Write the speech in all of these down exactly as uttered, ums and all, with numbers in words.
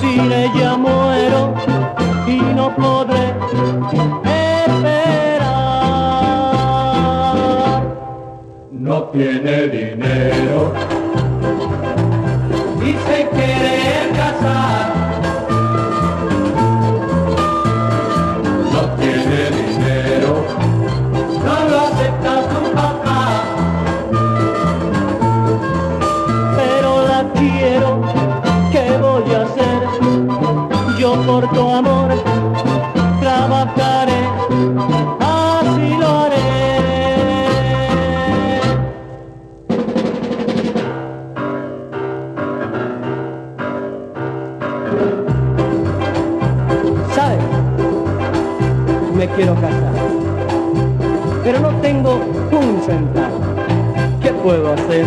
Sin ella muero y no podré esperar. tiene dinero. Dice querer casar, no tiene dinero, no lo acepta su papá. Pero la quiero, ¿qué voy a hacer? Yo por tu amor trabajaré, así lo haré. ¿Sabes? Me quiero casar, pero no tengo un centavo. ¿Qué puedo hacer?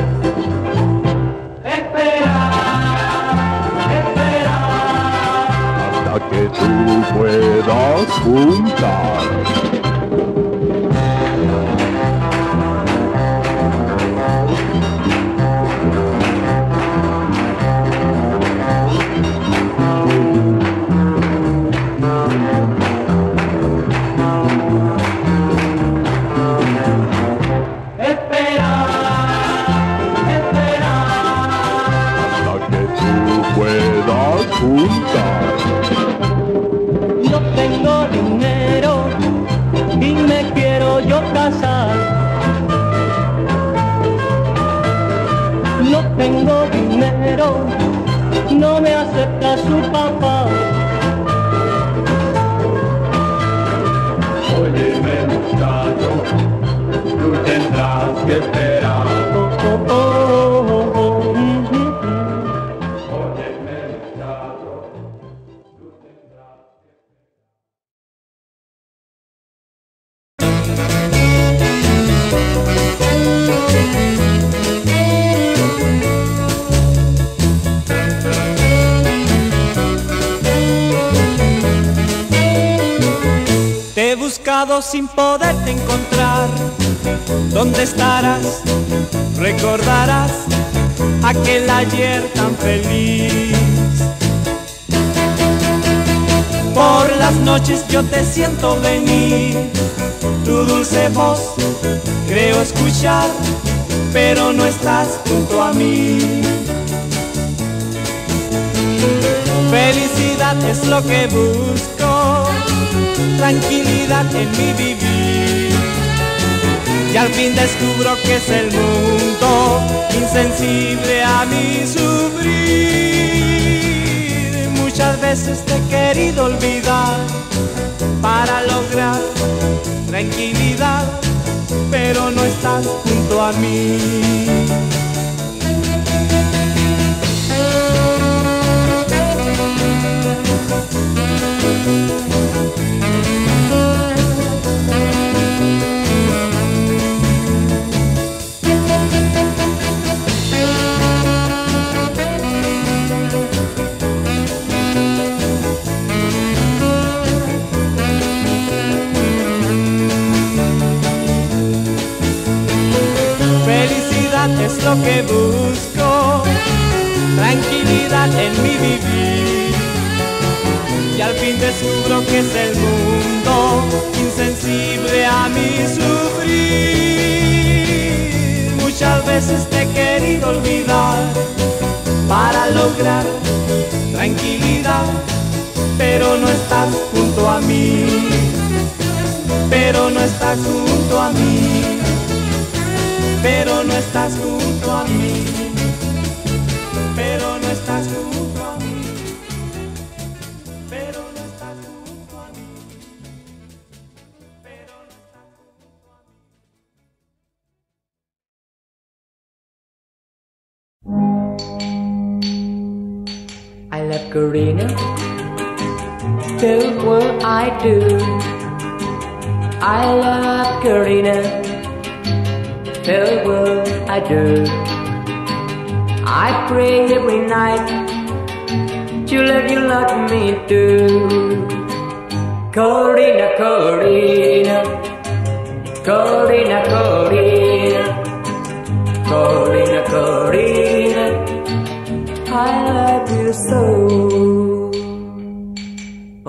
Esperar, esperar, hasta que tú puedas juntar. No tengo dinero y me quiero yo casar. No tengo dinero, no me acepta su papá. Óyeme, muchacho, tú tendrás que esperar. Oh, oh, oh. Sin poderte encontrar, ¿dónde estarás? Recordarás aquel ayer tan feliz. Por las noches yo te siento venir, tu dulce voz creo escuchar, pero no estás junto a mí. Felicidad es lo que busco, tranquilidad en mi vivir, y al fin descubro que es el mundo insensible a mi sufrir. Muchas veces te he querido olvidar para lograr tranquilidad, pero no estás junto a mí. Es lo que busco, tranquilidad en mi vivir, y al fin descubro que es el mundo insensible a mi sufrir. Muchas veces te he querido olvidar para lograr tranquilidad, pero no estás junto a mí, pero no estás junto a mí, pero no estás junto a mí, pero no estás junto a mí, pero no estás junto a mí, pero no estás junto a mí. I love Karina, do what I do. I love Karina, the world I do. I pray every night to love you, love me too. Karina, Karina, Karina, Karina, Karina, Karina, I love you so.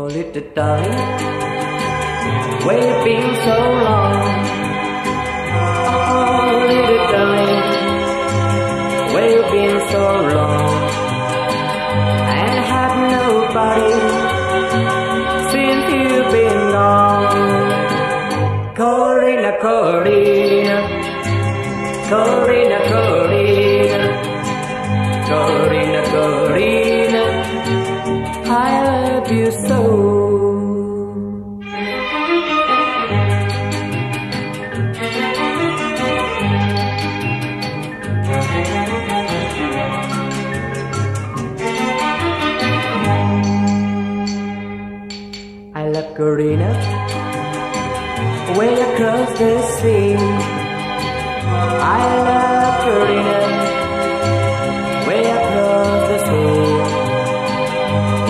Oh little darling, waiting so long. Oh, little darling, corre la colina, corre la colina, corre la colina, I love you so. Corina, way across the sea. I love Corina, way across the sea.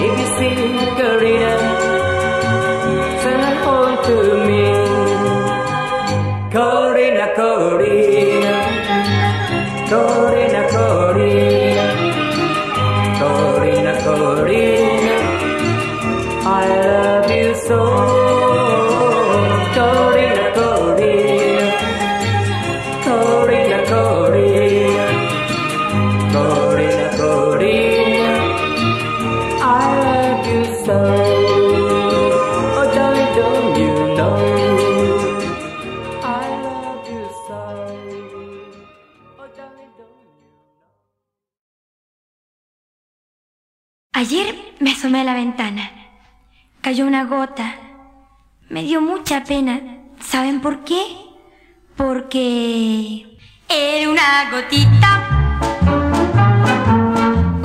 If you see Corina, send her home to me. Corina, Corina, Corina, Corina, Corina, Corina, I love. So, Corina, Corina, Corina, Corina, Corina, Corina, I love you so. Oh, darling, don't you know, I love you so. Oh, darling, don't you know. Ayer me asomé a la ventana. Cayó una gota. Me dio mucha pena. ¿Saben por qué? Porque era una gotita,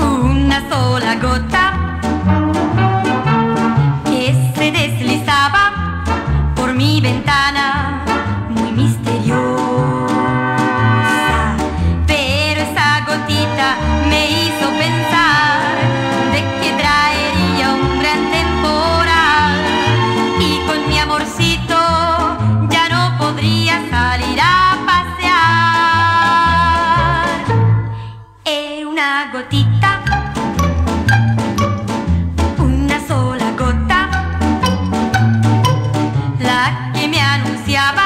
una sola gota, que se deslizaba por mi ventana, muy misteriosa. Pero esa gotita me hizo pensar de que traería un gran temporal. Ya no podría salir a pasear. Era una gotita, una sola gota, la que me anunciaba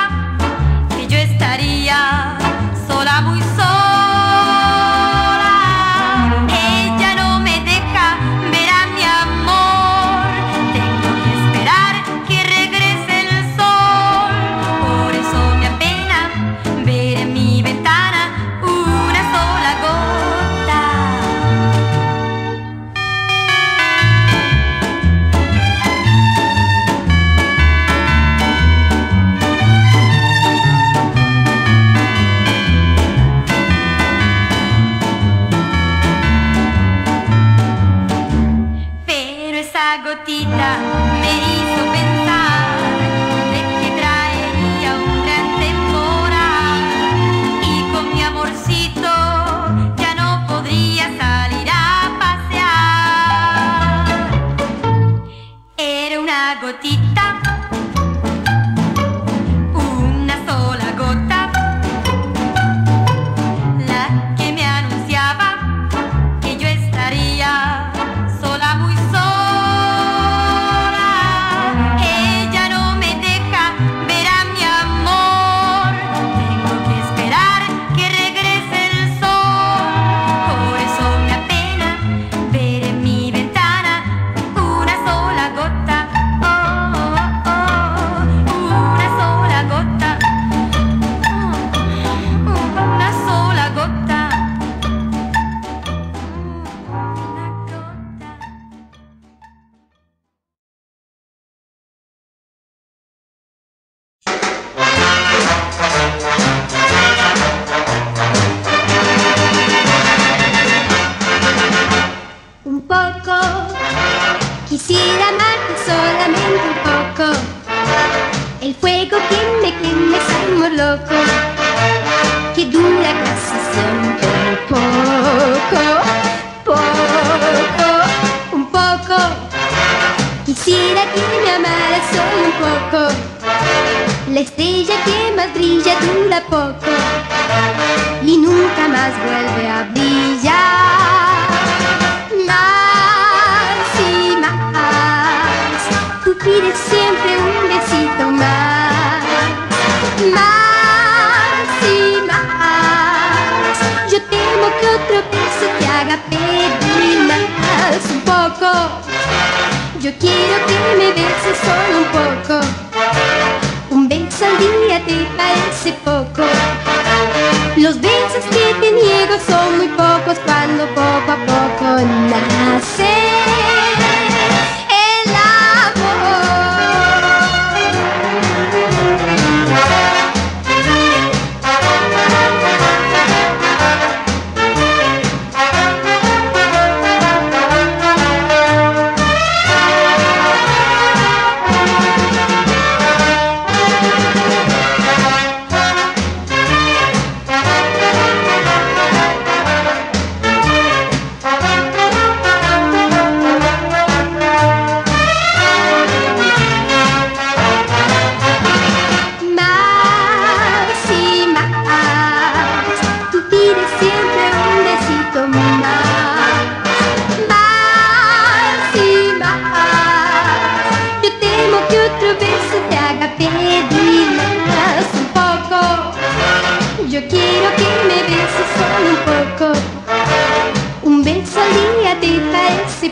que yo estaría sola, muy sola. Ella no me deja ver a mi amor, tengo que esperar que regrese. Quisiera amarte solamente un poco, el fuego que me quema somos locos, que dura casi siempre un poco, poco, un poco. Quisiera que me amara solo un poco, la estrella que más brilla dura poco y nunca más vuelve a brillar. Pides siempre un besito más, más y más. Yo temo que otro beso te haga pedir más un poco. Yo quiero que me beses solo un poco, un beso al día. hace poco. Los besos que te niego son muy pocos cuando poco a poco nace el amor.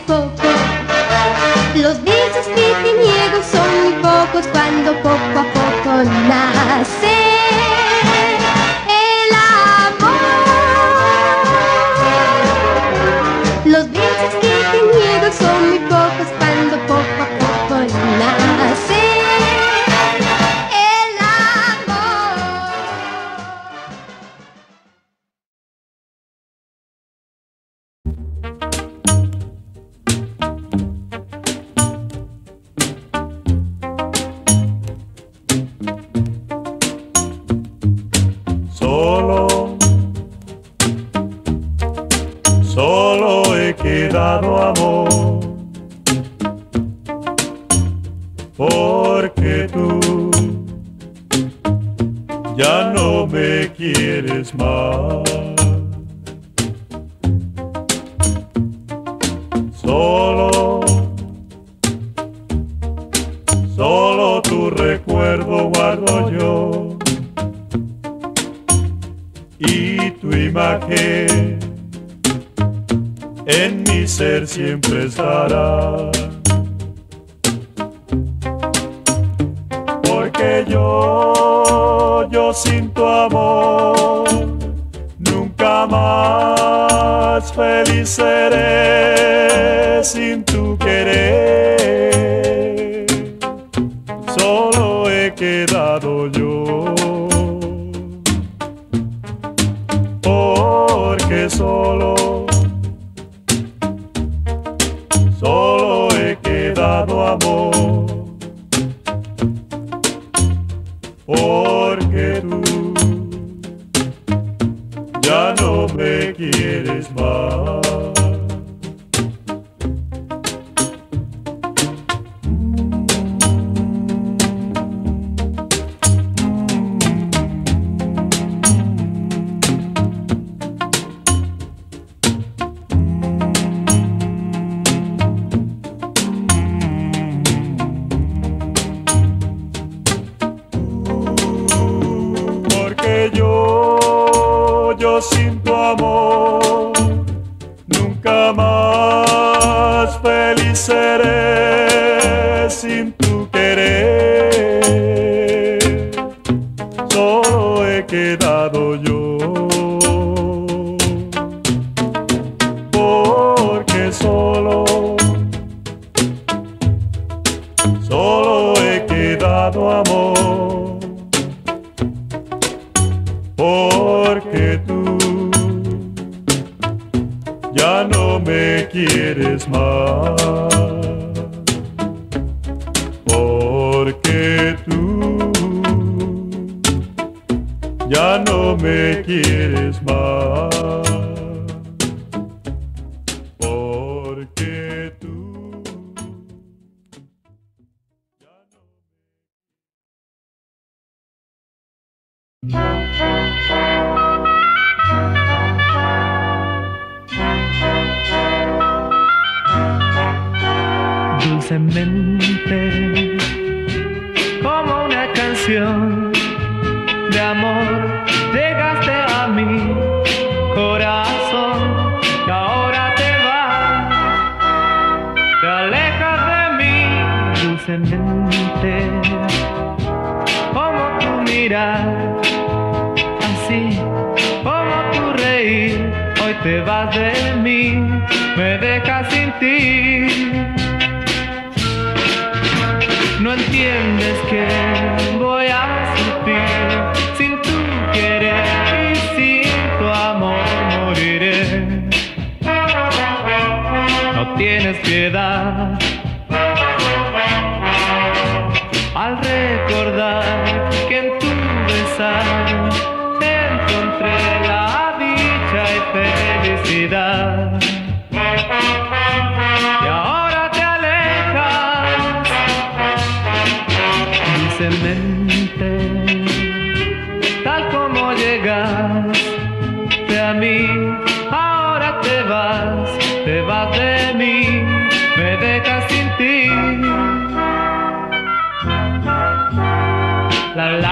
Poco. Los besos que te niego son muy pocos cuando poco a poco nace el amor. Los besos que te niego son muy pocos cuando poco a poco nace el amor. Amor, porque tú ya no me quieres más. Solo, solo tu recuerdo guardo yo y tu imagen en mi ser siempre estará, porque yo, yo sin tu amor nunca más feliz seré, sin tu querer solo he quedado yo, porque solo Solo he quedado amor, porque tú ya no me quieres más. Sin tu amor nunca más feliz seré, sin tu querer solo he quedado yo, porque solo solo he quedado amor, porque tú ya no me quieres más, porque tú ya no me quieres más. Dulcemente, como una canción de amor, llegaste a mi corazón y ahora te vas, te alejas de mí. Dulcemente, como tú mirar, así como tu reír. Hoy te vas de mí, me dejas sin ti. No entiendes que voy a sufrir sin tu querer y sin tu amor moriré. No tienes piedad al recordar que en tu besar encontré la dicha y felicidad. Y ahora te alejas dulcemente, tal como llegaste a mí. Ahora te vas, te vas de mí, me dejas sin ti. La, la.